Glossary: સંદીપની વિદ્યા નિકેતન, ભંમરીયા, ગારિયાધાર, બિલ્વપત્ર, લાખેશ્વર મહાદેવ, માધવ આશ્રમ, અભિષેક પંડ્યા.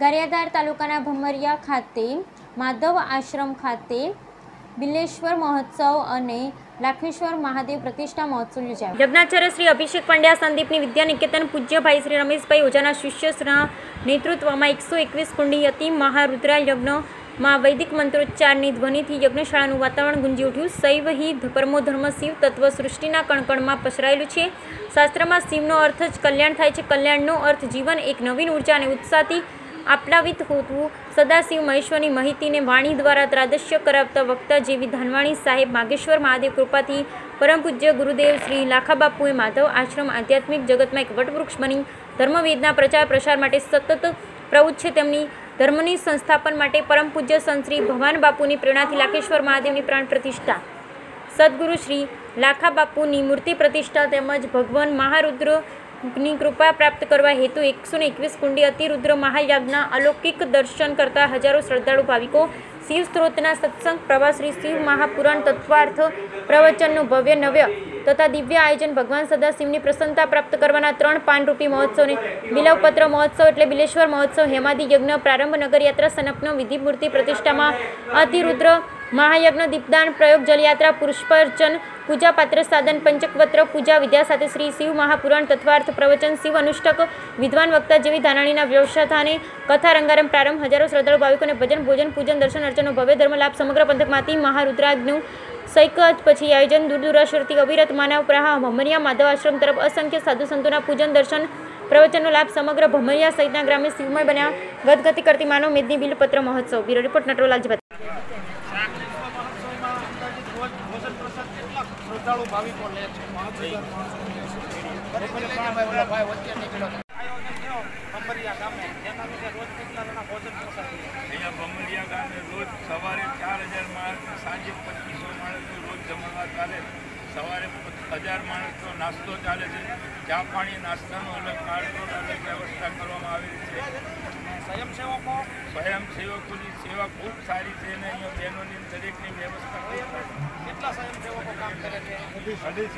ગારિયાધાર તાલુકાના ભંમરીયા ખાતે માધવ આશ્રમ ખાતે બિલ્વેશ્વર મહોત્સવ અને લાખેશ્વર મહાદેવ પ્રતિષ્ઠા મહોત્સવ યોજાયો। યજ્ઞાચાર્ય શ્રી અભિષેક પંડ્યા સંદીપની વિદ્યા નિકેતન પૂજ્યભાઈ શ્રી રમેશભાઈ ઓજાના શિષ્યના નેતૃત્વમાં 121 કુંડી યતિ મહારુદ્ર યજ્ઞમાં વૈદિક મંત્રોચ્ચારની ધ્વનિથી યજ્ઞશાળાનું વાતાવરણ ગુંજી ઉઠ્યું। શૈવ હિ પરમો ધર્મ શિવ તત્વ સૃષ્ટિના કણકણમાં પસરાયેલું છે। શાસ્ત્રમાં શિવનો અર્થ જ કલ્યાણ થાય છે। કલ્યાણનો અર્થ જીવન, એક નવીન ઊર્જા અને ઉત્સાહથી આપલાવિત હોતું। સદાશિવ મહેશ્વરની માહિતીને વાણી દ્વારા ત્રાદશ્ય કરાવતા વક્તા જેવી ધાનવાણી સાહેબ માગેશ્વર મહાદેવ કૃપાથી પરમ પૂજ્ય ગુરુદેવ શ્રી લાખાબાપુએ માધવ આશ્રમ આધ્યાત્મિક જગતમાં એક વટવૃક્ષ બની ધર્મવેદના પ્રચાર પ્રસાર માટે સતત પ્રવૃત્ત છે। તેમની ધર્મની સંસ્થાપન માટે પરમ પૂજ્ય સંત શ્રી ભગવાન બાપુની પ્રેરણાથી લાખેશ્વર મહાદેવની પ્રાણ પ્રતિષ્ઠા, સદગુરુ શ્રી લાખાબાપુની મૂર્તિ પ્રતિષ્ઠા તેમજ ભગવાન મહારુદ્ર ની कृपा प्राप्त करवा हेतु 121 कुंडी अतिरुद्र महायाज्ञा अलौकिक दर्शन करता हजारों श्रद्धालु भाविकों शिव स्त्रोतना सत्संग प्रवाह श्री शिव महापुराण तत्वार्थ प्रवचन भव्य नव्य तथा दिव्य आयोजन भगवान सदाशिव की प्रसन्नता प्राप्त करवाना 3 पानरूपी महोत्सव ने बिल्वपत्र महोत्सव एटले बिलेश्वर महोत्सव हेमादी यज्ञ प्रारंभ नगर यात्रा सनपनो विधि मूर्ति प्रतिष्ठा में अतिरुद्र महायज्ञ दीपदान प्रयोग जलयात्रा पुष्पार्चन पूजा पात्र साधन पंचकवत्र पूजा विद्या साथ श्री शिव महापुराण तत्वार्थ प्रवचन शिव अनुष्टक विद्वान वक्ता जेवी धानाणीना व्यवस्थाने कथा रंगारंभ प्रारंभ हजारों श्रद्धालु भाविकों ने भजन भोजन पूजन दर्शन अर्चनों भव्य धर्मलाभ समग्र पंथकमांथी महारुद्राग्नु सैक पछी आयोजन दूर दूराशरथी अविरत मानव प्रवाह भंमरीया माधव आश्रम तरफ असंख्य साधु संतों पूजन दर्शन प्रवचनों लाभ समग्र भंमरीया सहित ग्राम्य शिवमय बना गदगति करती मानव मेदनी बिल्वपत्र महोत्सव। Bureau report Natwarlal. ચાલો ભાવિકો લે છે 5000 ભાઈ વચ્ચે નીકળો આયોજન થયો ભંમરીયા ગામે જેના વિશે રોજ કેટલા જણા ભોજન પ્રસાદ અહીંયા ભંમરીયા ગામે રોજ સવારે 4000 માણસ સાંજે 2500 માણસનો રોજ જમણવાર ચાલે। સવારે 1000 માણસનો નાસ્તો ચાલે છે। ચા પાણી નાસ્તાનો અલગ કાર્યક્રમની વ્યવસ્થા કરવામાં આવી છે। સ્વયંસેવકોની સેવા ખૂબ સારી છે અને અહીંયા બહેનોની દરેકની વ્યવસ્થા કરી કેટલા સ્વયંસેવકો કામ કરે છે? 250।